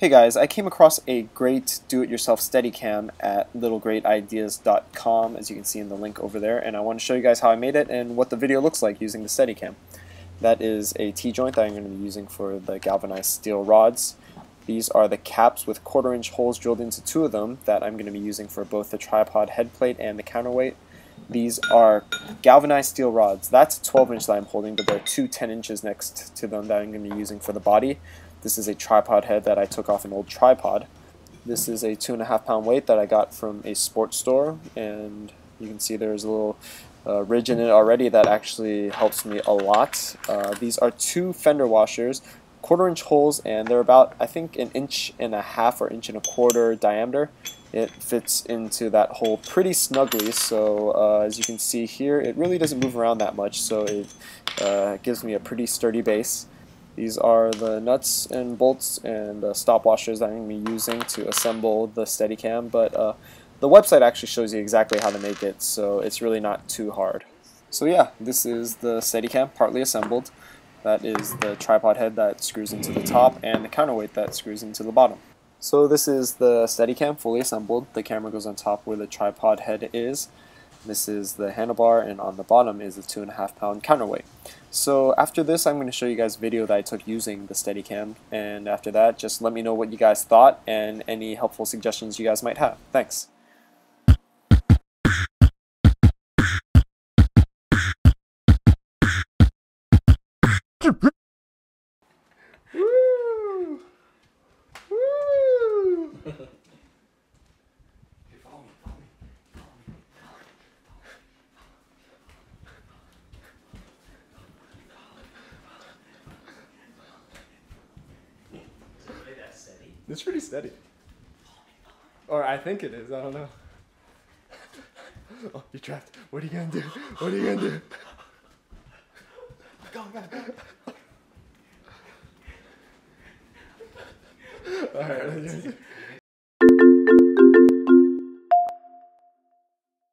Hey guys, I came across a great do-it-yourself Steadicam at littlegreatideas.com, as you can see in the link over there, and I want to show you guys how I made it and what the video looks like using the Steadicam. That is a T-joint that I'm going to be using for the galvanized steel rods. These are the caps with 1/4-inch holes drilled into two of them that I'm going to be using for both the tripod head plate and the counterweight. These are galvanized steel rods. That's 12-inch that I'm holding, but there are two 10-inches next to them that I'm going to be using for the body. This is a tripod head that I took off an old tripod. This is a 2.5-pound weight that I got from a sports store, and you can see there's a little ridge in it already that actually helps me a lot. These are two fender washers, 1/4-inch holes, and they're about, I think, 1.5 inches or 1.25 inches diameter. It fits into that hole pretty snugly, so as you can see here, it really doesn't move around that much, so it gives me a pretty sturdy base. These are the nuts and bolts and stop washers that I'm going to be using to assemble the Steadicam, but the website actually shows you exactly how to make it, so it's really not too hard. So yeah, this is the Steadicam partly assembled. That is the tripod head that screws into the top and the counterweight that screws into the bottom. So this is the Steadicam fully assembled. The camera goes on top where the tripod head is. This is the handlebar, and on the bottom is the 2.5-pound counterweight. So after this, I'm going to show you guys a video that I took using the Steadicam, and after that, just let me know what you guys thought and any helpful suggestions you guys might have. Thanks. Woo! Woo! It's pretty steady. Or I think it is, I don't know. Oh, you're trapped. What are you gonna do? What are you gonna do? Go, go, go. Alright, let's do it.